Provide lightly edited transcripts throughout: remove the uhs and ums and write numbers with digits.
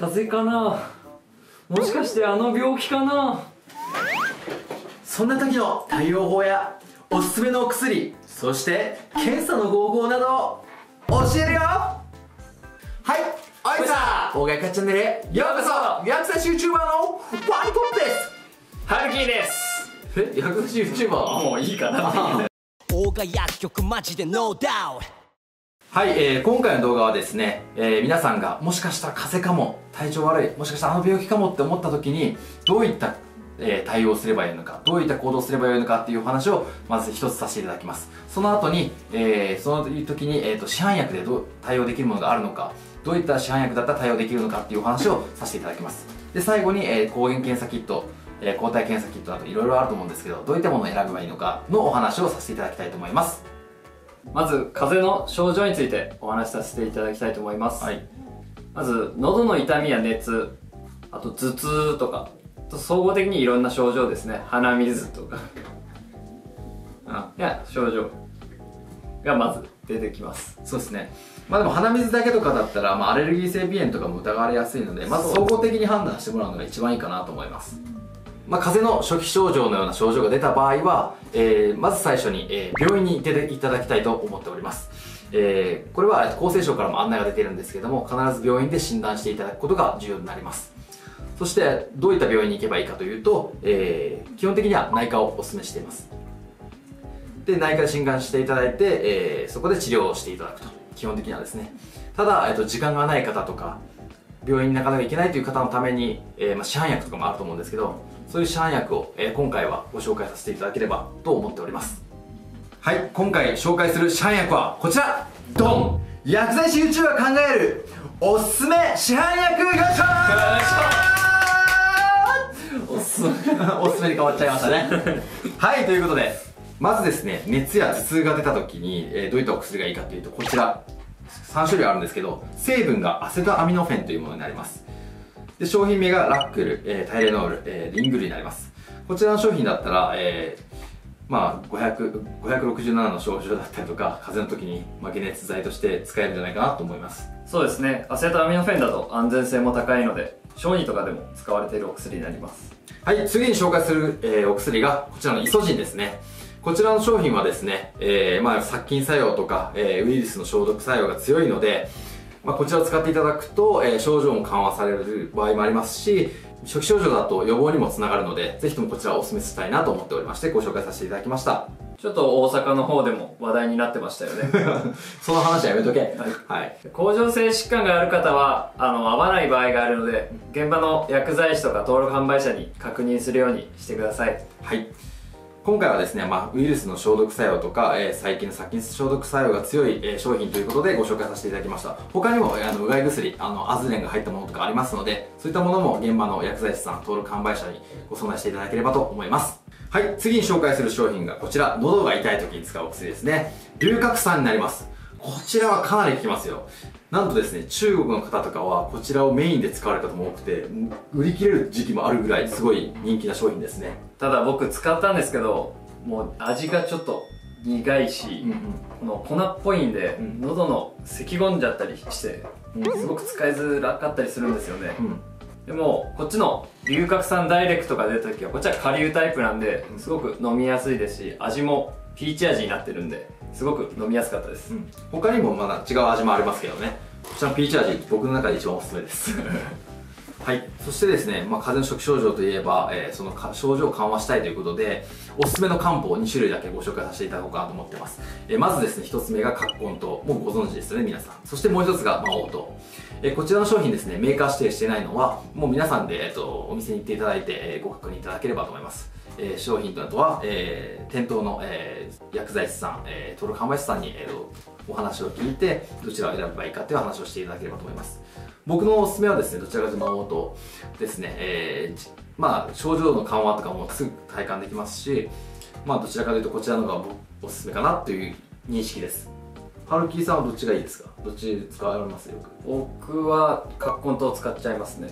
風邪かな、もしかしてあの病気かな。そんな時の対応法やおすすめのお薬、そして検査の方法など教えるよ。はい、おいさん、大垣かっチャンネルへようこそ。薬剤師 YouTuber のワニコップです。ハルキーです。え、薬剤師 YouTuber？ もういいかな。大垣薬局マジでノーダウト。はい、今回の動画はですね、皆さんがもしかしたら風邪かも、体調悪い、もしかしたらあの病気かもって思った時にどういった対応すればいいのか、どういった行動すればよいのかっていうお話をまず一つさせていただきます。その後に、市販薬でどう対応できるものがあるのか、どういった市販薬だったら対応できるのかっていうお話をさせていただきます。で、最後に、抗原検査キット、抗体検査キットなどいろいろあると思うんですけど、どういったものを選べばいいのかのお話をさせていただきたいと思います。まず風邪の症状についてお話しさせていただきたいと思います、はい、まず喉の痛みや熱、あと頭痛とか、あと総合的にいろんな症状ですね。鼻水とかいや症状がまず出てきます。そうですね。まあでも鼻水だけとかだったら、アレルギー性鼻炎とかも疑われやすいので、まず総合的に判断してもらうのが一番いいかなと思います。風邪の初期症状のような症状が出た場合は、まず最初に、病院に行っていただきたいと思っております。これは厚生省からも案内が出ているんですけども、必ず病院で診断していただくことが重要になります。そしてどういった病院に行けばいいかというと、基本的には内科をお勧めしています。で、内科で診断していただいて、そこで治療をしていただくと、基本的にはですね。ただ、時間がない方とか、病院になかなか行けないという方のために、市販薬とかもあると思うんですけど、そういう市販薬を、今回はご紹介させていただければと思っております。はい、今回紹介する市販薬はこちら、ドン！薬剤師 YouTuber が考えるおすすめ市販薬ガチャーおすすめに変わっちゃいましたねはい、ということでまずですね、熱や頭痛が出た時に、どういったお薬がいいかというと、こちら3種類あるんですけど、成分がアセトアミノフェンというものになります。で、商品名がラックル、タイレノール、リングルになります。こちらの商品だったら、567の症状だったりとか、風邪の時に解熱剤として使えるんじゃないかなと思います。そうですね、アセトアミノフェンだと安全性も高いので、小児とかでも使われているお薬になります。はい、次に紹介する、お薬がこちらのイソジンですね。こちらの商品はですね、殺菌作用とか、ウイルスの消毒作用が強いので、こちらを使っていただくと、症状も緩和される場合もありますし、初期症状だと予防にもつながるので、ぜひともこちらをお勧めしたいなと思っておりまして、ご紹介させていただきました。ちょっと大阪の方でも話題になってましたよねその話はやめとけ、はいはい、甲状腺疾患がある方は合わない場合があるので、現場の薬剤師とか登録販売者に確認するようにしてください。はい、今回はですね、ウイルスの消毒作用とか、細菌の殺菌消毒作用が強い、商品ということでご紹介させていただきました。他にもうがい薬、アズレンが入ったものとかありますので、そういったものも現場の薬剤師さん、登録販売者にご相談していただければと思います。はい、次に紹介する商品がこちら、喉が痛い時に使うお薬ですね、龍角散になります。こちらはかなり効きますよ。なんとですね、中国の方とかはこちらをメインで使われる方も多くて、売り切れる時期もあるぐらいすごい人気な商品ですね。ただ僕使ったんですけど、もう味がちょっと苦いし、この粉っぽいんで、喉の咳込んじゃったりして、すごく使いづらかったりするんですよね、でもこっちの龍角散ダイレクトが出た時は、こっちは顆粒タイプなんで、すごく飲みやすいですし、味もピーチ味になってるんで、すごく飲みやすかったです、他にもまだ違う味もありますけどね、こちらのピーチ味、僕の中で一番おすすめですはい、そしてですね、風邪の初期症状といえば、その症状を緩和したいということで、おすすめの漢方2種類だけご紹介させていただこうかなと思ってます。まずですね、1つ目が葛根湯、もうご存知ですよね皆さん。そしてもう1つが麻黄湯、こちらの商品ですね、メーカー指定してないのはもう皆さんで、お店に行っていただいて、ご確認いただければと思います。商品とあとは、店頭の、薬剤師さん、登録販売師さんに、お話を聞いて、どちらを選べばいいかという話をしていただければと思います。僕のおすすめはですね、どちらかというと麻黄湯ですね、症状の緩和とかもすぐ体感できますし、どちらかというとこちらの方がおすすめかなという認識です。ハルキーさんはどっちがいいですか？どっち使われます？よく僕は葛根湯を使っちゃいますね。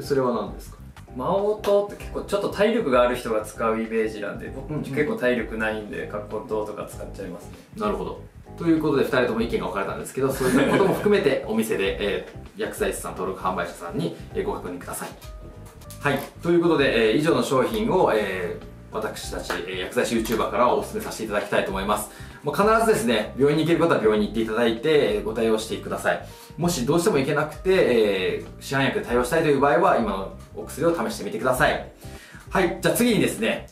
それは何ですか？麻黄湯って結構ちょっと体力がある人が使うイメージなんで、僕結構体力ないんで葛根湯とか使っちゃいますね。なるほど。ということで2人とも意見が分かれたんですけど、そういったことも含めてお店で薬剤師さん、登録販売者さんにご確認ください。はい、ということで、以上の商品を、私たち薬剤師 YouTuber からお勧めさせていただきたいと思います。もう必ずですね、病院に行ける方は病院に行っていただいてご対応してください。もしどうしても行けなくて、市販薬で対応したいという場合は今のお薬を試してみてください。はい、じゃあ次にですね、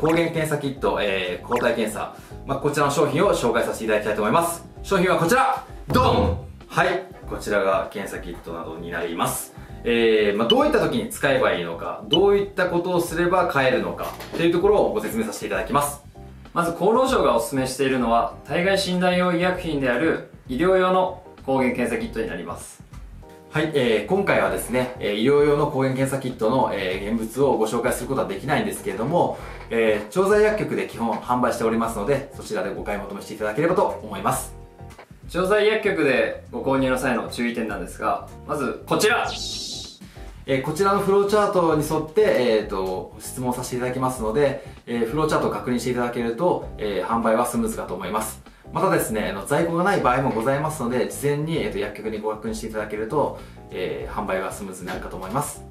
抗原検査キット、抗体検査、こちらの商品を紹介させていただきたいと思います。商品はこちら、ドン。はい、こちらが検査キットなどになります。どういった時に使えばいいのか、どういったことをすれば買えるのかというところをご説明させていただきます。まず厚労省がおすすめしているのは体外診断用医薬品である医療用の抗原検査キットになります。はい、今回はですね、医療用の抗原検査キットの、現物をご紹介することはできないんですけれども、調剤薬局で基本販売しておりますので、そちらでご買い求めしていただければと思います。調剤薬局でご購入の際の注意点なんですが、まずこちら、こちらのフローチャートに沿って、質問させていただきますので、フローチャートを確認していただけると、販売はスムーズかと思います。またですね、在庫がない場合もございますので、事前に、薬局にご確認していただけると、販売がスムーズになるかと思います。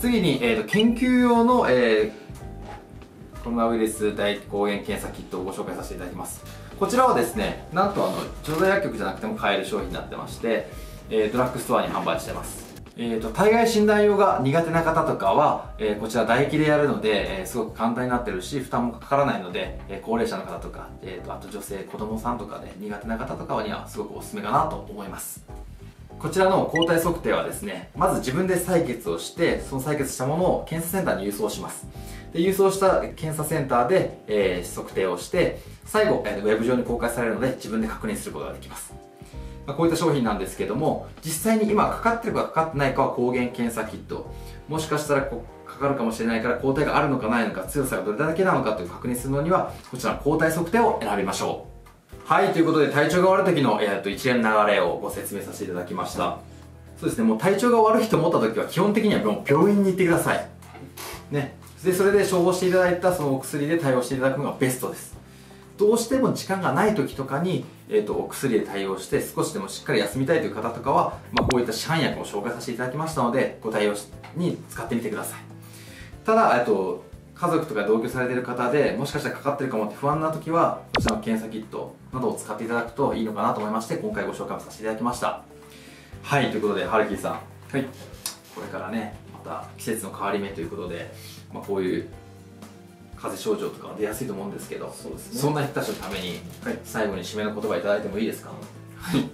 次に、研究用の、コロナウイルス抗原検査キットをご紹介させていただきます。こちらはですね、なんと調剤薬局じゃなくても買える商品になってまして、ドラッグストアに販売しています。体外診断用が苦手な方とかは、こちら唾液でやるので、すごく簡単になってるし、負担もかからないので、高齢者の方とか、あと女性、子供さんとかで苦手な方とかにはすごくおすすめかなと思います。こちらの抗体測定はですね、まず自分で採血をして、その採血したものを検査センターに郵送します。で、郵送した検査センターで、測定をして、最後、ウェブ上に公開されるので自分で確認することができます。こういった商品なんですけども、実際に今かかってるかかかってないかは抗原検査キット、もしかしたらかかるかもしれないから、抗体があるのかないのか、強さがどれだけなのかという確認するのには、こちらの抗体測定を選びましょう。はい、ということで、体調が悪い時の、一連の流れをご説明させていただきました。そうですね、もう体調が悪いと思った時は基本的にはもう病院に行ってくださいね。で、それで処方していただいたそのお薬で対応していただくのがベストです。どうしても時間がない時とかに、お薬で対応して少しでもしっかり休みたいという方とかは、こういった市販薬を紹介させていただきましたので、ご対応に使ってみてください。ただ、家族とか同居されている方でもしかしたらかかってるかもって不安な時は、こちらの検査キットなどを使っていただくといいのかなと思いまして、今回ご紹介させていただきました。はい、ということで、ハルキーさん、はい、これからね、また季節の変わり目ということで、こういう風邪症状とか出やすいと思うんですけど、 そうですね、そんな人たちのために、はい、最後に締めの言葉いただいてもいいですか？はい、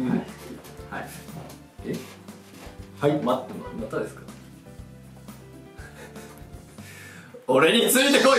うん、はい、はい、え、はい、またですか？俺についてこい